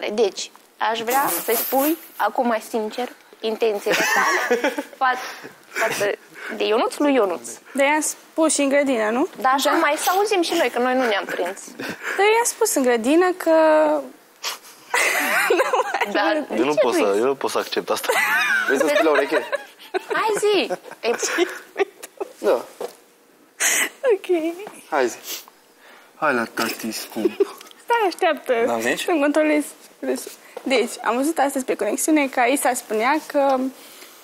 fiecare. Deci, aș vrea să spui, acum sincer, intențiile tale față de Ionuț lui Ionuț. Dar i-am spus și în grădină, nu? Dar așa mai să auzim și noi, că noi nu ne-am prins. Dar i-am spus în grădină că... Dar eu nu pot să, eu nu pot să accept asta. Vrei să spui la ureche? Hai zi! Da. Ok. Hai zi. Hai la tati scump. Stai, așteaptă. N-am zis? Să-mi controlez. Deci, am văzut astăzi pe conexiune că Aisa spunea că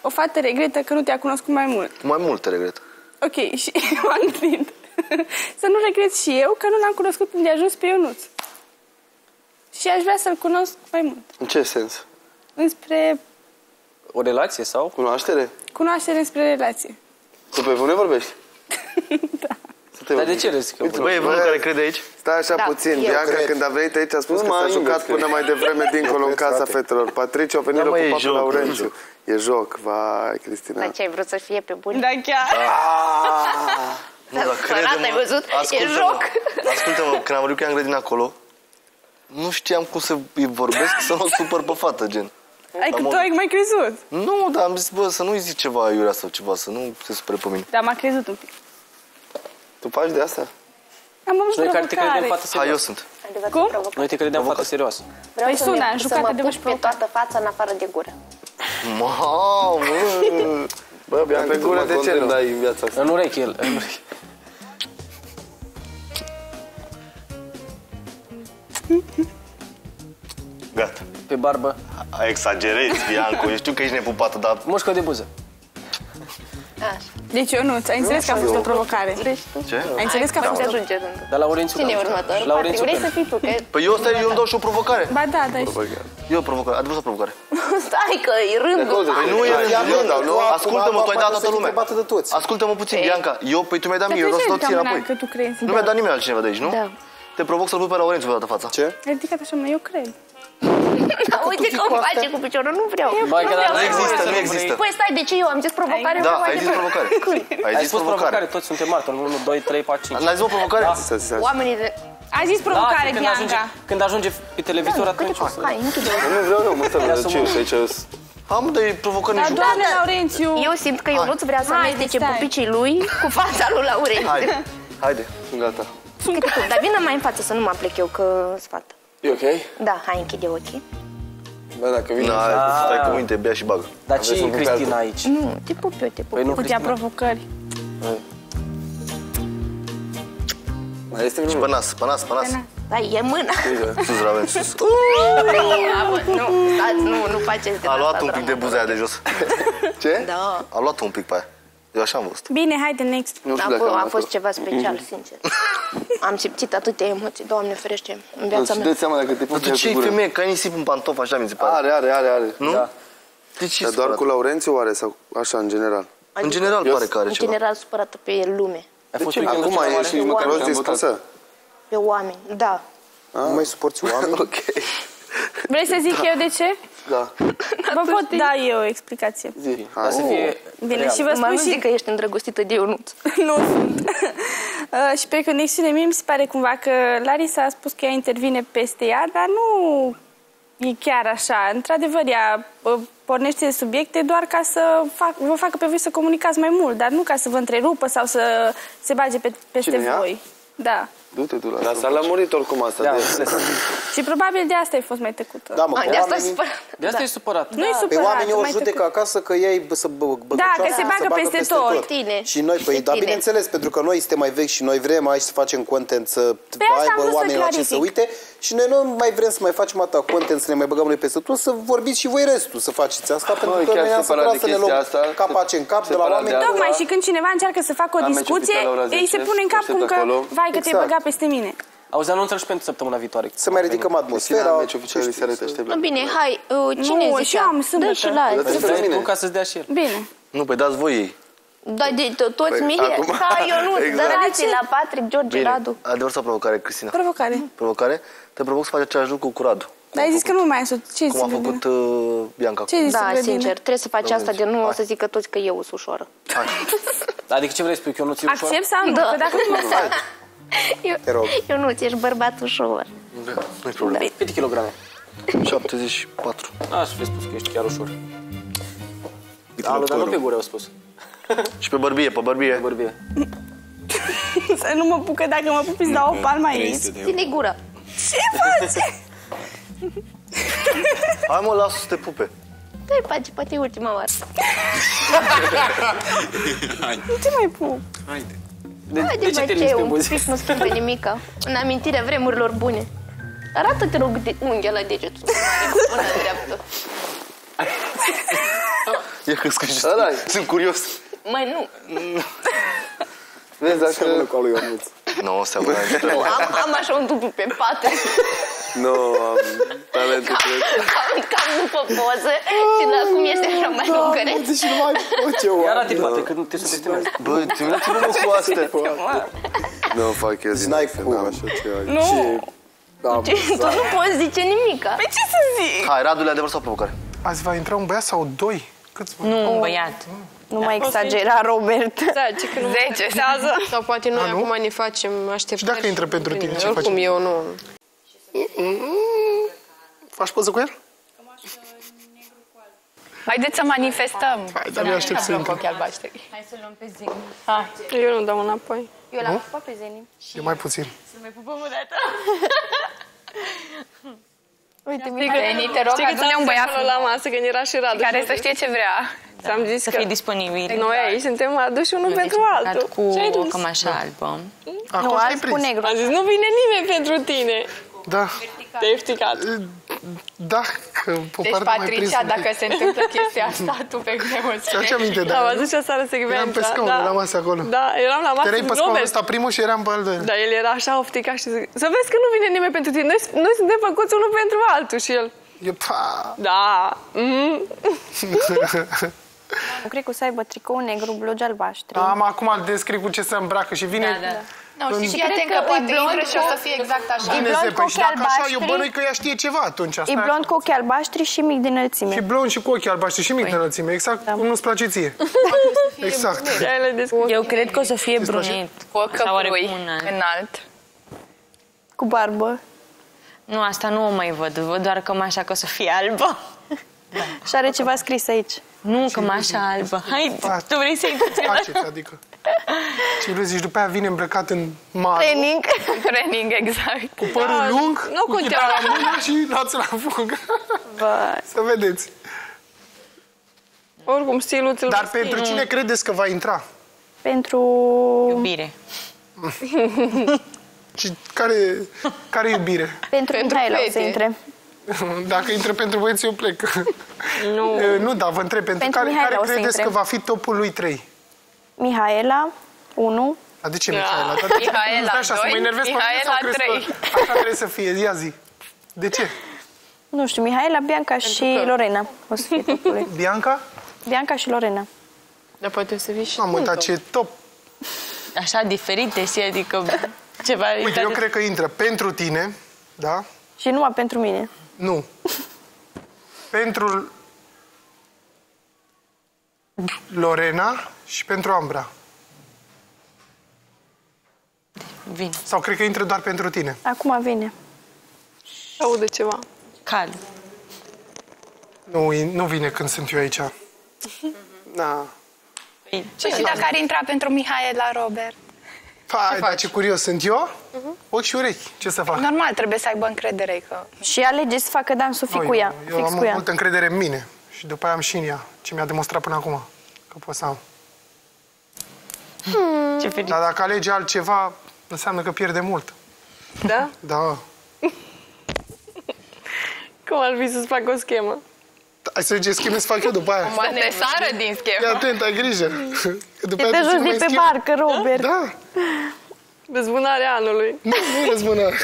o fată regretă că nu te-a cunoscut mai mult. Mai mult te regret. Ok, și m-am gândit să nu regret și eu că nu l-am cunoscut când de ajuns pe Ionuț. Și aș vrea să-l cunosc mai mult. În ce sens? Înspre... O relație sau? Cunoaștere? Cunoaștere înspre relație. Tu pe bune vorbești? Da. Dar de ce râzi? Băi, e unul care crede aici? Stai așa puțin, Bianca, când a venit aici a spus că s-a jucat până mai devreme dincolo în casa fetelor. Patricia a venit ocupat pe Laurentiu. E joc, vai, Cristina. Dar ce, ai vrut să fie pe bune? Da, chiar. Dar crede-mă, ai văzut? E joc. Ascultă-mă, când am vorbit cu ea în grădină acolo, nu știam cum să îi vorbesc să mă supăr pe fată, gen. Ai că tu ai mai crezut. Nu, dar am zis, bă, să nu-i zici ceva iurea sau ceva, să nu se supere pe mine. Dar m-a crezut un pic. Tu faci de asta? Am avut noi care te credeam fată serioasă. Ha, eu sunt. Cum? Noi te credeam fată serioasă. Vreau păi sună, am jucat de pe toată fața în afară de gură. Mamă! Bă, Bianca, pe gură de ce nu dai în viața asta? În urechi el. Gata. Pe barbă. Exagerezi, Bianca, eu știu că ești nepupată, dar... Mușcă de buză. Așa. Deci eu nu, ai înțeles că a fost o provocare. Ce? Ai înțeles că a fost o provocare. Dar Laurentiu... Cine e următorul? Laurentiu, vrei să fii tu? Păi eu stai, eu îmi dau și o provocare. Ba da, dai și... Eu o provocare, a trebuit o provocare. Stai că e rândul. Păi nu e rândul, ascultă-mă, tu ai dat toată lumea. Ascultă-mă puțin, Bianca, eu, păi tu mi-ai dat mie, eu vreau să dau ție înapoi. Nu mi-a dat nimeni altcineva de aici, nu? Da. Te provoc să-l văd pe Laurentiu pe toată fața. Ce? Ridicat așa, eu cred. Da, uite cum face cu piciorul, nu vreau. Ba, nu, vreau. Nu există, nu există. Păi stai, de ce eu am zis provocare? Da, ai zis provocare. Ai zis provocare, toți suntem martori, 1, 2, 3, 4, 5. N-ai zis o provocare? Da. Oamenii de... A zis provocare, Bianca. Când ajunge pe televizor, atunci o să... Nu vreau, nu, mă stăvă de 5, aici eu... Am de provocări nici. Dar doamne, Laurentiu! Eu simt că eu nu-ți vrea să amestece pupicii lui cu fața lui Laurentiu. Haide, haide, sunt gata. Dar vină mai în față să nu mă plec eu, că sfat. E ok? Da, hai, închide ochii. Bă, dacă vine... Stai cu minte, bea și bagă. Dar ce e Cristina aici? Nu, te pup eu, te pup. Putea provocări. Mai este vreun... Pe nas, pe nas, pe nas. Da, e mâna. Sus, Raven, sus. Nu, stați, nu faceți de nas. A luat un pic de buza aia de jos. Ce? Da. A luat un pic pe aia. Eu așa am văzut. Bine, haide, next. A fost ceva special, sincer. Am simțit atâtea emoții, Doamne ferește, în viața mea. Îți dai seama dacă te pupi cu gură. Dar tu ce-i femeie? Că ai nisip în pantof, așa mi se pare. Are. Nu? Da. Dar doar cu Laurentiu oare sau așa, în general? În general pare că are ceva. În general supărată pe lume. Acum ești măcar rost dispusă? Pe oameni, da. Nu mai suporți oameni? Ok. Vrei să zic eu de ce? Da. Vă pot da eu o explicație. Zi. Bine, și vă spun și... că ești îndrăgostită de Ionut. Nu sunt. Și pe conexiune mie mi se pare cumva că Larisa a spus că ea intervine peste ea, dar nu e chiar așa. Într-adevăr, ea pornește de subiecte doar ca să vă facă pe voi să comunicați mai mult, dar nu ca să vă întrerupă sau să se bage peste voi. Da. Du-te tu la asta. Dar s-a lămurit oricum asta. Și probabil de asta ai fost mai tăcută. Da, mă, de asta e supărat. Nu e supărat. Pe oamenii o judecă acasă că ei să băgăcioară. Da, că se bagă peste tot. Și noi, păi, dar bineînțeles, pentru că noi suntem mai vechi și noi vrem aici să facem content, să aibă oamenii la ce să uite. Și noi nu mai vrem să mai facem atâta content, să ne mai băgăm noi peste tot, să vorbiți și voi restul, să faceți asta, pentru că noi am supărat să ne luăm capace în cap de la oameni. Tocmai și când cineva încearcă să facă o discuție, ei se pune în cap cum că, vai, că te-ai băgat peste mine. Auzi, anunțul și pentru săptămâna viitoare. Să mai ridicăm atmosfera. Bine, hai, cine zicea? Dă și la alții. Ca să-ți dea și el. Bine. Nu, păi dați voi ei. Da, de toți mie? Ca Ionut, dărați la Patrick, George, Radu. Adevăr sau provocare, Cristina? Provocare. Provocare? Te provoc să faci același lucru cu Radu. Dar ai zis că nu mai asociezi. Cum a făcut Bianca. Da, sincer, trebuie să faci asta de nu o să zică toți că eu sunt ușoară. Adică ce vrei să spui, că eu nu ți-e ușoară? Accept sau nu? Că dacă nu mă fac. Eu nu, ești bărbat ușor. Da, nu-i problemă. Câte kilograme? 74. Aș fi spus că ești chiar ușor. Dar nu pe gură au spus. Și pe bărbie, pe bărbie. Pe bărbie. Să nu mă pucă, dacă mă pupiți, dau o palmă aici. Ține gură. Ce faci? Hai mă, lasă să te pupe. Dă-i pace, poate e ultima oară. Nu te mai pup. Haide. De ce te un pic nu schimbe nimica. În amintirea vremurilor bune. Arată-te, rog, unghia la degetul. Până la dreaptă. Ia că scârșit. Sunt curios. Mai nu. Vezi, dacă... Nu, seamănă. Am așa un dublu pe pate. Nu, am talentul pe... Cam după poze. Și la cum este așa mai lungăreț. Și nu mai pot eu. Ia arată-i pate, că nu te sustenează. Bă, tine nu cu astea. Nu, fac eu zi. N-ai cum așa ceva. Nu. Tu nu poți zice nimica. Păi ce să zic? Hai, Radu, le-a adevărat sau provocare? Azi va intra un băiat sau doi? Nu, un băiat. Nu mai exagera, Robert. Da, ce că nu mai interesează. Sau poate noi acum ne facem așteptări. Și dacă intră pentru tine, ce facem? Oricum eu nu... Faci poză cu el? Haideți să manifestăm. Hai, dar mi-aștept să intră. Hai să-l luăm pe Zeni. Eu nu dau înapoi. Eu l-am pupat pe Zeni. Eu mai puțin. Să mai pupăm o dată. Uite, Zeni, te rog, adună un băiat la masă, când era și Radu. Care să știe ce vrea. Ți-am zis că... Să fii disponibil. Noi aici suntem aduși unul pentru altul. Cu o cămașă albă. Nu, alb cu negru. Am zis, nu vine nimeni pentru tine. Da. Te-ai șticat. Da, că deci, Patricia, dacă se întâmplă chestia asta, tu pe cum emoții. Ce aminte, da. Am văzut și aseară secvența. Eram pe scaun, la masă acolo. Da, eram la masă. Te erai pe scaunul ăsta primul și eram pe al doilea. Da, el era așa ofticat și zic, să vezi că nu vine nimeni pentru tine. Noi suntem făcuți unul pentru altul și el. Da. Nu cred că o să aibă tricou negru, blugi albaștri. Am acum descrie cu ce se îmbracă și vine... Nu, știi că poate intră și o să fie exact așa. E blond cu ochii albaștri. Eu bănui că ea știe ceva atunci. E blond cu ochii albaștri și mic din înălțime. E blond și cu ochii albaștri și mic din înălțime. Exact cum nu-ți place ție. Exact. Eu cred că o să fie brunet. Cu ochi căpui înalt. Cu barbă. Nu, asta nu o mai văd. Văd doar cămașa că o să fie albă. Și are ceva scris aici. Nu, cămașa albă. Hai, tu vrei să-i duci? Adică... Și îl zici, după aia vine îmbrăcat în mare. Training. Training, exact. Cu părul lung, cu chitara mână și lațul la fugă. Să vedeți. Oricum, stilul ți-l... Dar pentru cine credeți că va intra? Pentru... Iubire. Și care iubire? Pentru Mihaela o să intre. Dacă intră pentru băieți, eu plec. Nu, dar vă întreb, pentru care credeți că va fi topul lui 3? Mihaela, 1. A, de ce Mihaela? Mihaela, 2. Mihaela, 3. Așa trebuie să fie, ia zi. De ce? Nu știu, Mihaela, Bianca și Lorena. Bianca? Bianca și Lorena. Dar poate o să vii și... Am uitat ce top. Așa diferite, adică ceva... Uite, eu cred că intră pentru tine, da? Și numai pentru mine. Nu. Pentru... Lorena și pentru Ambra. Vine. Sau cred că intră doar pentru tine. Acum vine. Aude ceva. Cal. Nu vine când sunt eu aici. Da. Și dacă ar intra pentru Mihaela, Robert? Păi, ce curios sunt eu, ochi și urechi, ce să fac? Normal, trebuie să aibă încredere că... Și alege să facă dansul fi cu ea. Eu am multă încredere în mine și după aia am și în ea, ce mi-a demonstrat până acum, că pot să am. Dar dacă alege altceva, înseamnă că pierde mult. Da? Da. Cum ar fi să-ți fac o schemă? Hai să zice scheme să fac eu după aia. Mă ne sară din schemă. Fii atent, ai grijă. Te joci de pe barcă, Robert. Da. Răzbunarea anului. Nu răzbunarea.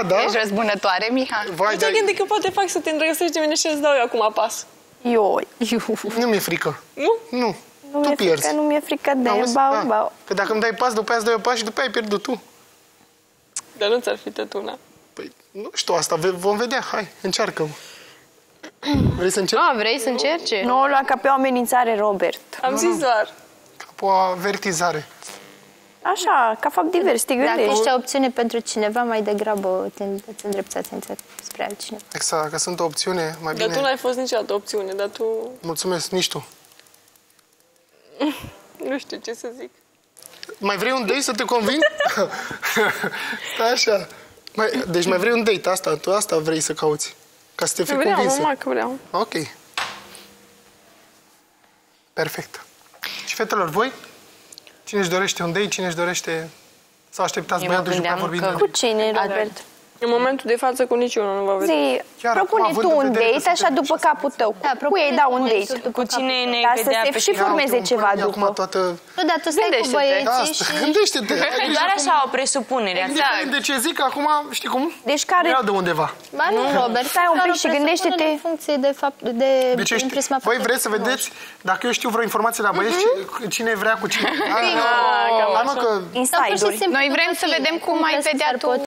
A, da? Ești răzbunătoare, Miha. Nu te gândi că poate fac să te îndrăgostești de mine și îți dau eu acum pas. Nu mi-e frică. Nu? Nu. Tu pierzi. Nu mi-e frică de bau. Că dacă îmi dai pas, după aia îți dau eu pas și după aia ai pierdut tu. Dar nu ți-ar fi tătuna. Păi, nu știu asta, vom vedea. Hai, încearcă-mă. Vrei să încerci? Nu, vrei să încerci? Nu, o lua ca pe o amenințare, Robert. Am zis doar. Ca pe o avertizare. Așa, ca fapt divers, te gândești. Dacă ești o opțiune pentru cineva, mai degrabă îți îndreptați spre altcineva. Exact, că sunt o opțiune, mai bine... Dar tu n-ai fost niciodată opțiune, dar tu... Mulțumesc, nici tu. Nu știu ce să zic. Mai vrei un date să te conving? Așa. Deci mai vrei un date, asta, tu asta vrei să cauți. Ca să te fii convinsă. Vreau, mama, că vreau. Ok. Perfect. Și fetelor, voi? Cine își dorește un date, cine își dorește... Sau așteptați băiatul și după vorbind? Cu cine, Robert? În momentul de față cu niciunul nu vă vede. Propune tu un date, așa după capul tău. Cu ei dau un date. Cu cine ne vedea pe și formeze ceva după. Nu, dar tu stai cu băieții și... Gândește-te! Doar așa o presupunere. Indiferent de ce zic, acum, știi cum? Deci care... Ia de undeva. Ba nu, Robert. Stai un pic și gândește-te. În funcție de fapt, de... Voi vreți să vedeți dacă eu știu vreo informație la băieți, cine vrea cu cine. Noi vrem să vedem cum ai vedea tu.